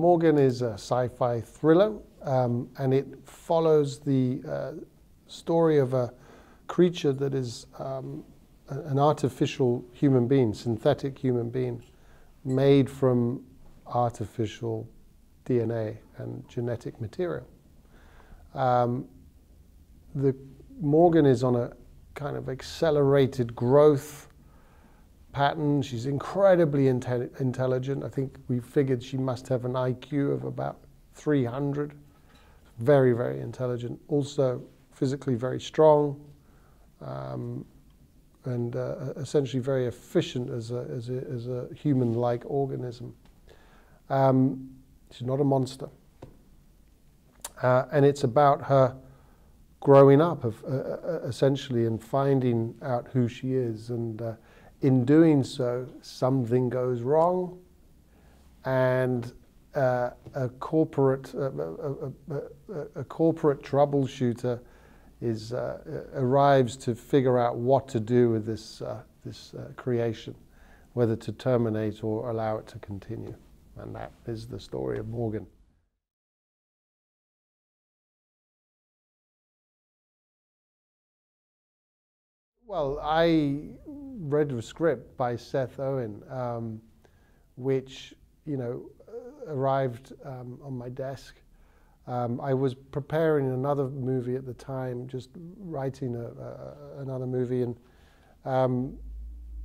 Morgan is a sci-fi thriller, and it follows the story of a creature that is an artificial human being, synthetic human being, made from artificial DNA and genetic material. Morgan is on a kind of accelerated growth pattern. She's incredibly intelligent. I think we figured she must have an IQ of about 300. Very, very intelligent. Also physically very strong, and essentially very efficient as a human-like organism. She's not a monster. And it's about her growing up, essentially, and finding out who she is. And in doing so, something goes wrong, and a corporate troubleshooter arrives to figure out what to do with this creation, whether to terminate or allow it to continue. And that is the story of Morgan. Well, I read a script by Seth Owen, which, you know, arrived on my desk. I was preparing another movie at the time, just writing another movie, and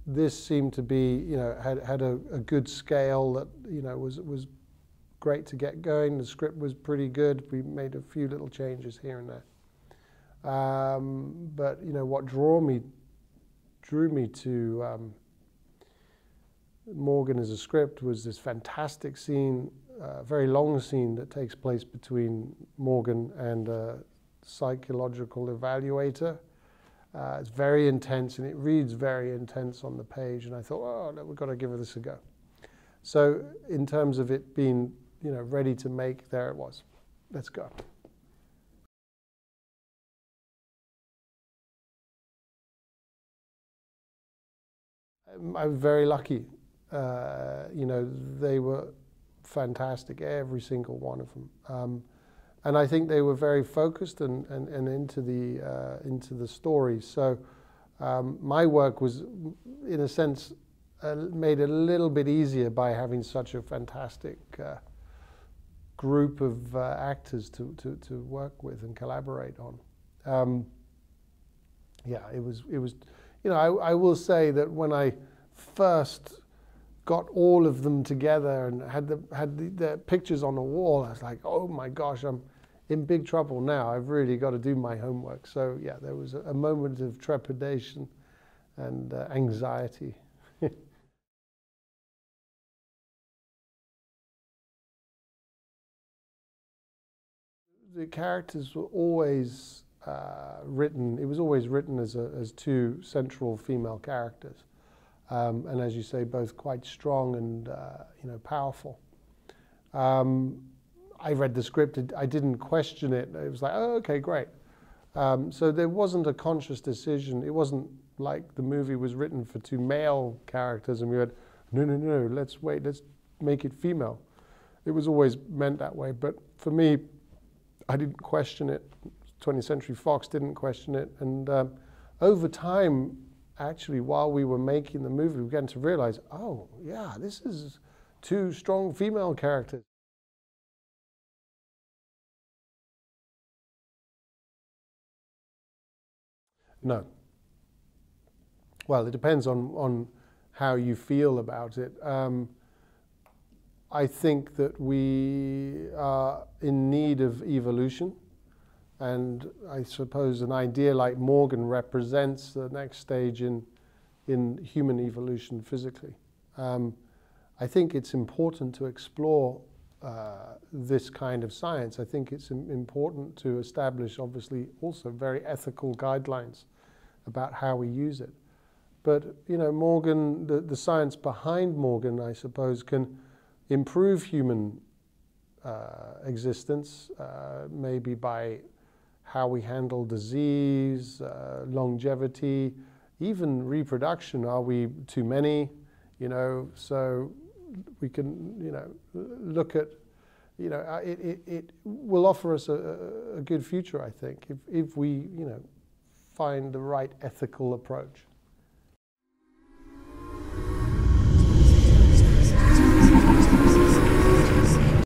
this seemed to be, you know, had a good scale that, you know, was great to get going. The script was pretty good. We made a few little changes here and there. But, you know, what drew me to Morgan as a script was this fantastic scene, very long scene that takes place between Morgan and a psychological evaluator. It's very intense, and it reads very intense on the page, and I thought, oh, no, we've got to give this a go. So in terms of it being, you know, ready to make, there it was. Let's go. I was very lucky. You know, they were fantastic, every single one of them, and I think they were very focused and into the story. So my work was, in a sense, made a little bit easier by having such a fantastic group of actors to work with and collaborate on. Yeah, it was. You know, I will say that when I first got all of them together and had the pictures on the wall, I was like, oh my gosh, I'm in big trouble now. I've really got to do my homework. So yeah, there was a moment of trepidation and anxiety. The characters were always written. It was always written as two central female characters, and as you say, both quite strong and you know, powerful. I read the script. I didn't question it. It was like, oh, okay, great. So there wasn't a conscious decision. It wasn't like the movie was written for two male characters, and we went, no, let's wait, let's make it female. It was always meant that way. But for me, I didn't question it. 20th Century Fox didn't question it, and over time, actually, while we were making the movie, we began to realize, oh yeah, this is two strong female characters. No. Well, it depends on how you feel about it. I think that we are in need of evolution. And I suppose an idea like Morgan represents the next stage in human evolution physically. I think it's important to explore this kind of science. I think it's important to establish, obviously, also very ethical guidelines about how we use it. But, you know, Morgan, the science behind Morgan, I suppose, can improve human existence, maybe by how we handle disease, longevity, even reproduction. Are we too many? You know, so we can, you know, look at you know, it will offer us a good future, I think, if we, you know, find the right ethical approach.